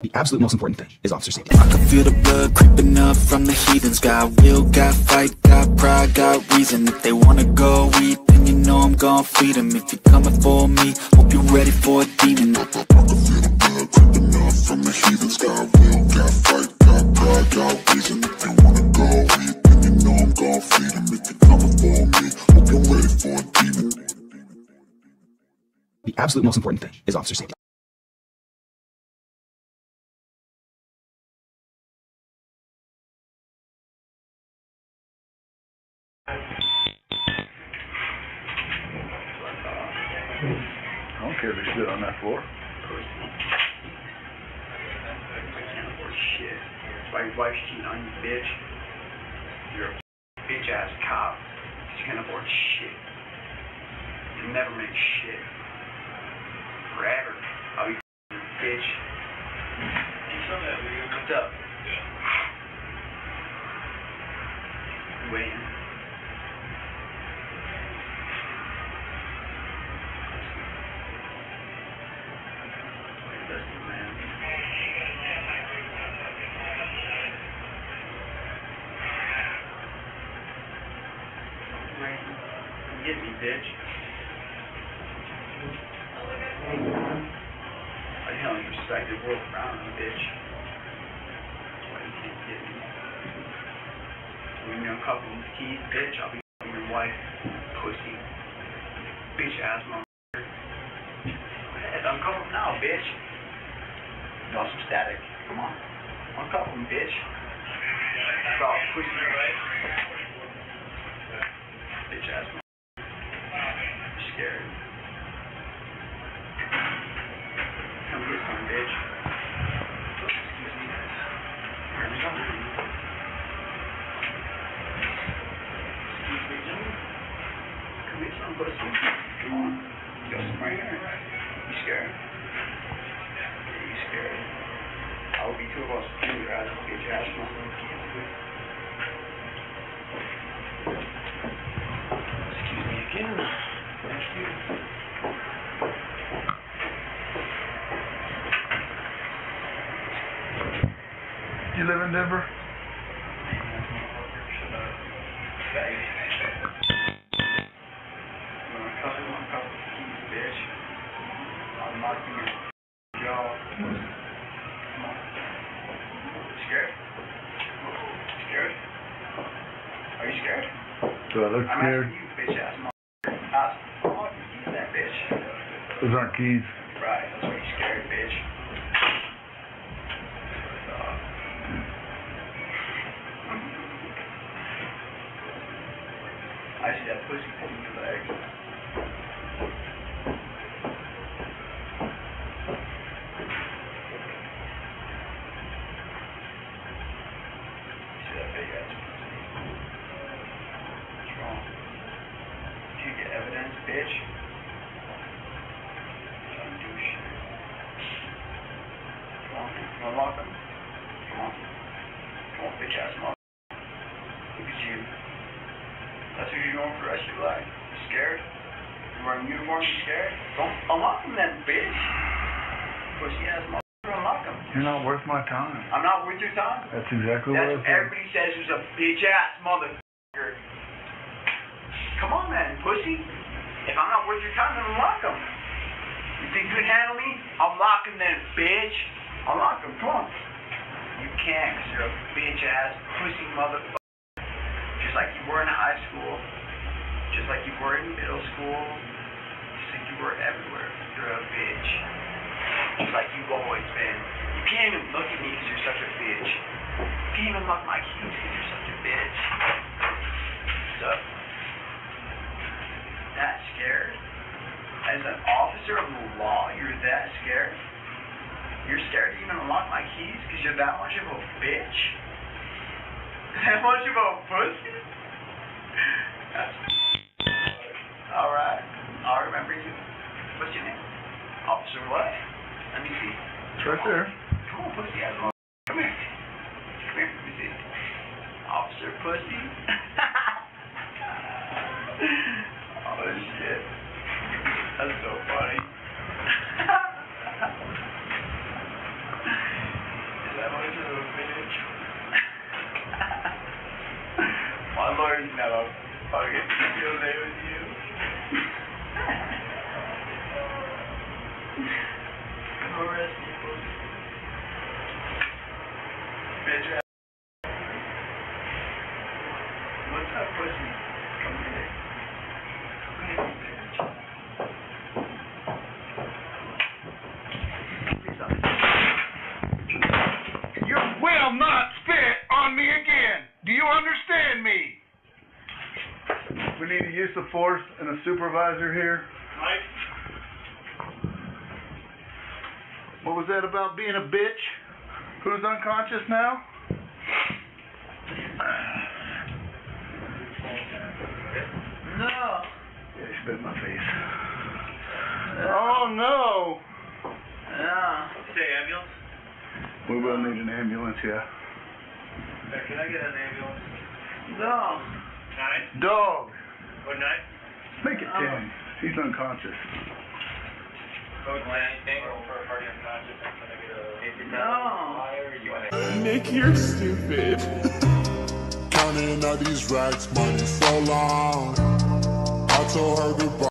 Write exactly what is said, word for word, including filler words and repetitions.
The absolute most important thing is officer safety. I can feel the blood creeping up from the heathens. Got will, got fight, got pride, got reason. If they wanna go eat, then you know I'm gon' feed them. If you're coming for me, hope you're ready for a demon. I can feel the blood creeping up from the heathens. Got will, got fight, got pride, got reason. If they wanna go eat, then you know I'm gon' feed them. If you're coming for me, hope you're ready for a demon. The absolute most important thing is officer safety. I don't care if they stood on that floor. Shit. By your wife's cheating on you, bitch. You're a bitch ass cop. She can't afford shit. You'll never make shit. Forever. I'll be your bitch. You saw that when you hooked up. Yeah. You waiting. Get me, bitch. I don't respect the world around me, bitch. That's why you can't get me. Give me a couple of keys, bitch. I'll be your wife, pussy. Bitch ass motherfucker. Uncover them now, bitch. Y'all some static. Come on. Uncover them, bitch. Stop pushing your way. Bitch ass motherfucker. You live in Denver? Do I look scared? I'm asking you, bitch ass motherfucker. Ask the fuck you use that bitch. Those aren't keys. Right, that's why you're scared, bitch. Uh, I see that pussy pulling your leg. See that big ass pussy. You get evidence, bitch. Don't do shit. Come on, come on, lock him. Come on. Come on, bitch ass mother. Look at you. That's who you're going for the rest of your life. You scared? You're wearing uniform, you scared? Don't unlock him then, bitch. Pussy ass mother, unlock him. You're not worth my time. I'm not worth your time? That's exactly what I'm saying. That's what everybody says who's a bitch ass mother. Come on, man, pussy. If I'm not worth your time, then unlock him. You think you can handle me? I'll lock him then, bitch. I'll lock him. Come on. You can't, because you're a bitch-ass, pussy motherfucker. Just like you were in high school. Just like you were in middle school. Just like you were everywhere. You're a bitch. Just like you've always been. You can't even look at me because you're such a bitch. You can't even look at my keys because you're such a bitch. What's up? That scared? As an officer of the law, you're that scared? You're scared to even unlock my keys because you're that much of a bitch? That much of a pussy? That's alright. I'll remember you. What's your name? Officer what? Let me see. It's right there. Come on, pussy ass mother. Come here. Come here. Let me see. Officer pussy? Oh shit. That's so funny. Nello. I'll get to feel there with you. Come on, rest people. Bitch ass. What's up, pussy? Come here. Come here, bitch. Please, officer. You will not spit on me again. Do you understand me? We need a use of force and a supervisor here. Mike? What was that about being a bitch? Who's unconscious now? No. Yeah, he spit in my face. Uh, oh, no. Yeah. Did you say ambulance? We will need an ambulance, yeah. Hey, can I get an ambulance? No. Nine? Dog. What night? Make it ten. He's unconscious. No. Nick, you're stupid. Counting all these racks, money so long. I told her goodbye.